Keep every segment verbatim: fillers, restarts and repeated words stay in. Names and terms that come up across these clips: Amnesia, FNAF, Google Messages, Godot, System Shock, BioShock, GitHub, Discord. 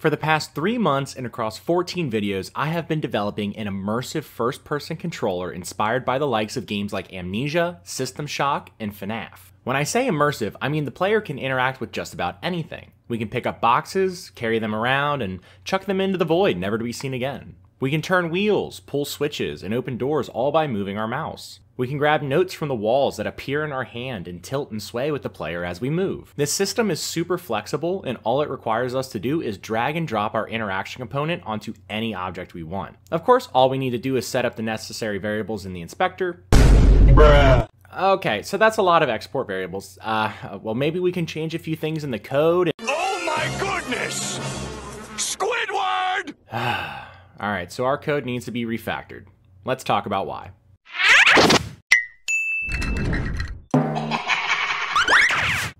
For the past three months and across fourteen videos, I have been developing an immersive first-person controller inspired by the likes of games like Amnesia, System Shock, and FNAF. When I say immersive, I mean the player can interact with just about anything. We can pick up boxes, carry them around, and chuck them into the void, never to be seen again. We can turn wheels, pull switches, and open doors all by moving our mouse. We can grab notes from the walls that appear in our hand and tilt and sway with the player as we move. This system is super flexible, and all it requires us to do is drag and drop our interaction component onto any object we want. Of course, all we need to do is set up the necessary variables in the inspector. Bruh. Okay, so that's a lot of export variables. Uh, well, maybe we can change a few things in the code. Oh my goodness! Squidward! Alright, so our code needs to be refactored. Let's talk about why.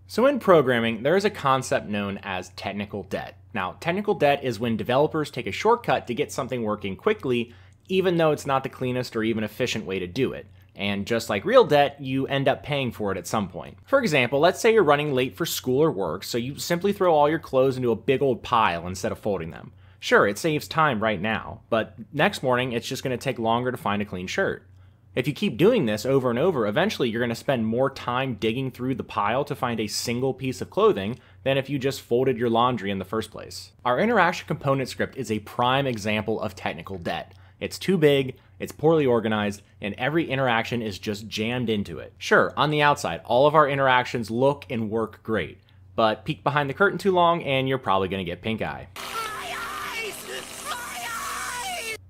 So in programming, there is a concept known as technical debt. Now, technical debt is when developers take a shortcut to get something working quickly, even though it's not the cleanest or even efficient way to do it. And just like real debt, you end up paying for it at some point. For example, let's say you're running late for school or work, so you simply throw all your clothes into a big old pile instead of folding them. Sure, it saves time right now, but next morning it's just going to take longer to find a clean shirt. If you keep doing this over and over, eventually you're going to spend more time digging through the pile to find a single piece of clothing than if you just folded your laundry in the first place. Our interaction component script is a prime example of technical debt. It's too big, it's poorly organized, and every interaction is just jammed into it. Sure, on the outside, all of our interactions look and work great, but peek behind the curtain too long and you're probably going to get pink eye.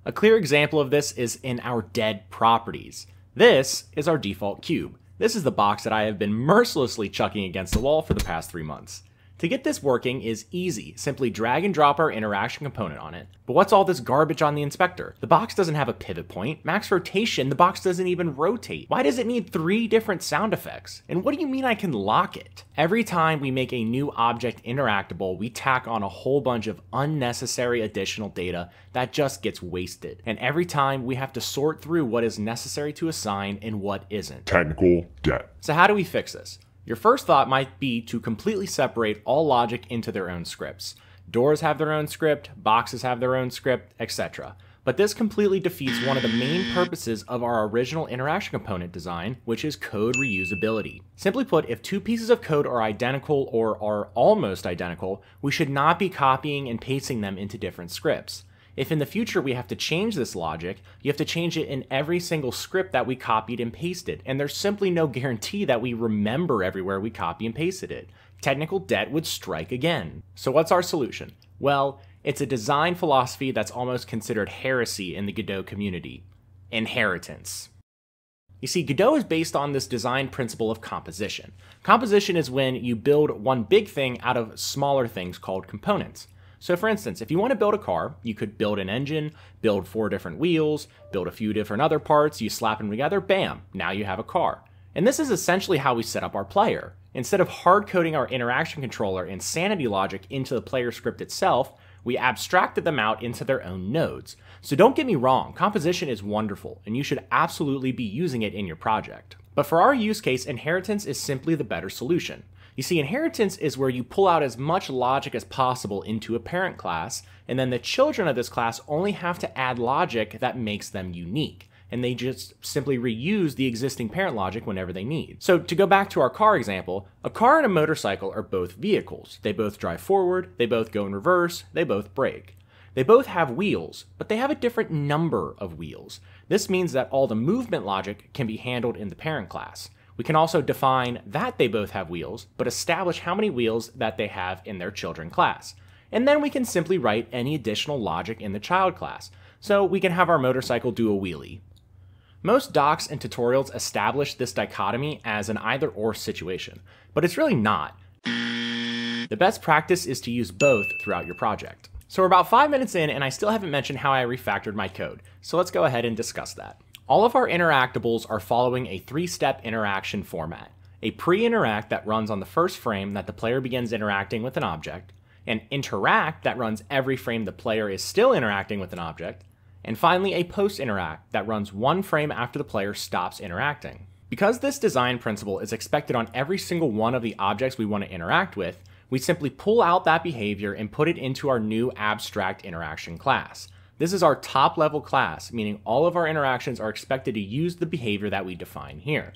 A clear example of this is in our dead properties. This is our default cube. This is the box that I have been mercilessly chucking against the wall for the past three months. To get this working is easy. Simply drag and drop our interaction component on it. But what's all this garbage on the inspector? The box doesn't have a pivot point. Max rotation, the box doesn't even rotate. Why does it need three different sound effects? And what do you mean I can lock it? Every time we make a new object interactable, we tack on a whole bunch of unnecessary additional data that just gets wasted. And every time we have to sort through what is necessary to assign and what isn't. Technical debt. So how do we fix this? Your first thought might be to completely separate all logic into their own scripts. Doors have their own script, boxes have their own script, et cetera. But this completely defeats one of the main purposes of our original interaction component design, which is code reusability. Simply put, if two pieces of code are identical or are almost identical, we should not be copying and pasting them into different scripts. If in the future we have to change this logic, you have to change it in every single script that we copied and pasted, and there's simply no guarantee that we remember everywhere we copy and pasted it. Technical debt would strike again. So what's our solution? Well, it's a design philosophy that's almost considered heresy in the Godot community. Inheritance. You see, Godot is based on this design principle of composition. Composition is when you build one big thing out of smaller things called components. So for instance, if you want to build a car, you could build an engine, build four different wheels, build a few different other parts, you slap them together, bam, now you have a car. And this is essentially how we set up our player. Instead of hard coding our interaction controller and sanity logic into the player script itself, we abstracted them out into their own nodes. So don't get me wrong, composition is wonderful, and you should absolutely be using it in your project. But for our use case, inheritance is simply the better solution. You see, inheritance is where you pull out as much logic as possible into a parent class, and then the children of this class only have to add logic that makes them unique, and they just simply reuse the existing parent logic whenever they need. So to go back to our car example, a car and a motorcycle are both vehicles. They both drive forward, they both go in reverse, they both brake. They both have wheels, but they have a different number of wheels. This means that all the movement logic can be handled in the parent class. We can also define that they both have wheels, but establish how many wheels that they have in their children class. And then we can simply write any additional logic in the child class, so we can have our motorcycle do a wheelie. Most docs and tutorials establish this dichotomy as an either-or situation, but it's really not. The best practice is to use both throughout your project. So we're about five minutes in and I still haven't mentioned how I refactored my code, so let's go ahead and discuss that. All of our interactables are following a three-step interaction format. A pre-interact that runs on the first frame that the player begins interacting with an object, an interact that runs every frame the player is still interacting with an object, and finally a post-interact that runs one frame after the player stops interacting. Because this design principle is expected on every single one of the objects we want to interact with, we simply pull out that behavior and put it into our new abstract interaction class. This is our top level class, meaning all of our interactions are expected to use the behavior that we define here.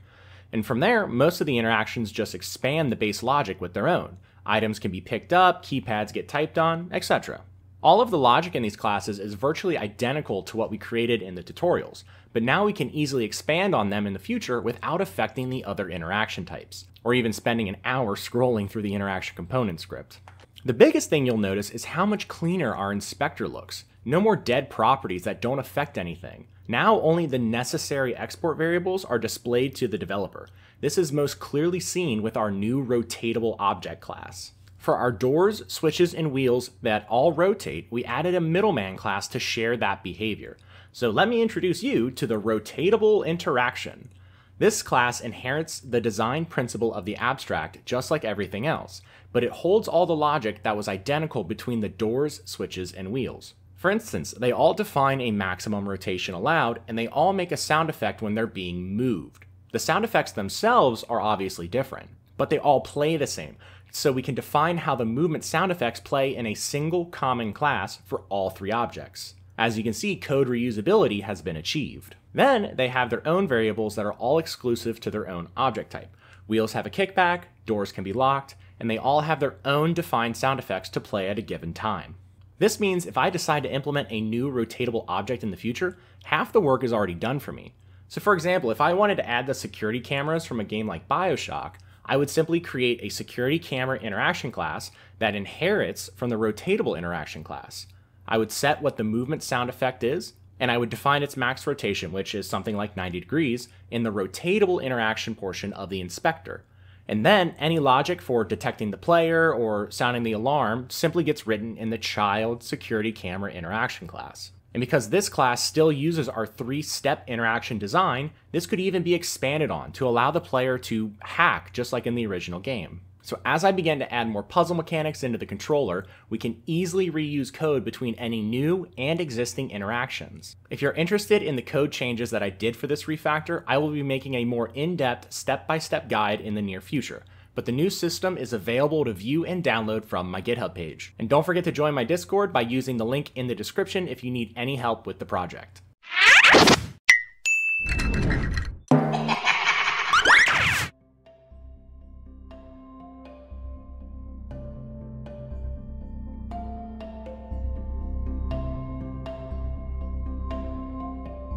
And from there, most of the interactions just expand the base logic with their own. Items can be picked up, keypads get typed on, et cetera. All of the logic in these classes is virtually identical to what we created in the tutorials, but now we can easily expand on them in the future without affecting the other interaction types, or even spending an hour scrolling through the interaction component script. The biggest thing you'll notice is how much cleaner our inspector looks. No more dead properties that don't affect anything. Now only the necessary export variables are displayed to the developer. This is most clearly seen with our new rotatable object class. For our doors, switches, and wheels that all rotate, we added a middleman class to share that behavior. So let me introduce you to the rotatable interaction. This class inherits the design principle of the abstract just like everything else, but it holds all the logic that was identical between the doors, switches, and wheels. For instance, they all define a maximum rotation allowed, and they all make a sound effect when they're being moved. The sound effects themselves are obviously different, but they all play the same. So we can define how the movement sound effects play in a single common class for all three objects. As you can see, code reusability has been achieved. Then they have their own variables that are all exclusive to their own object type. Wheels have a kickback, doors can be locked, and they all have their own defined sound effects to play at a given time. This means if I decide to implement a new rotatable object in the future, half the work is already done for me. So for example, if I wanted to add the security cameras from a game like BioShock, I would simply create a security camera interaction class that inherits from the rotatable interaction class. I would set what the movement sound effect is, and I would define its max rotation, which is something like ninety degrees, in the rotatable interaction portion of the inspector. And then any logic for detecting the player or sounding the alarm simply gets written in the child security camera interaction class. And because this class still uses our three-step interaction design, this could even be expanded on to allow the player to hack just like in the original game. So as I began to add more puzzle mechanics into the controller, we can easily reuse code between any new and existing interactions. If you're interested in the code changes that I did for this refactor, I will be making a more in-depth step-by-step guide in the near future. But the new system is available to view and download from my GitHub page. And don't forget to join my Discord by using the link in the description if you need any help with the project.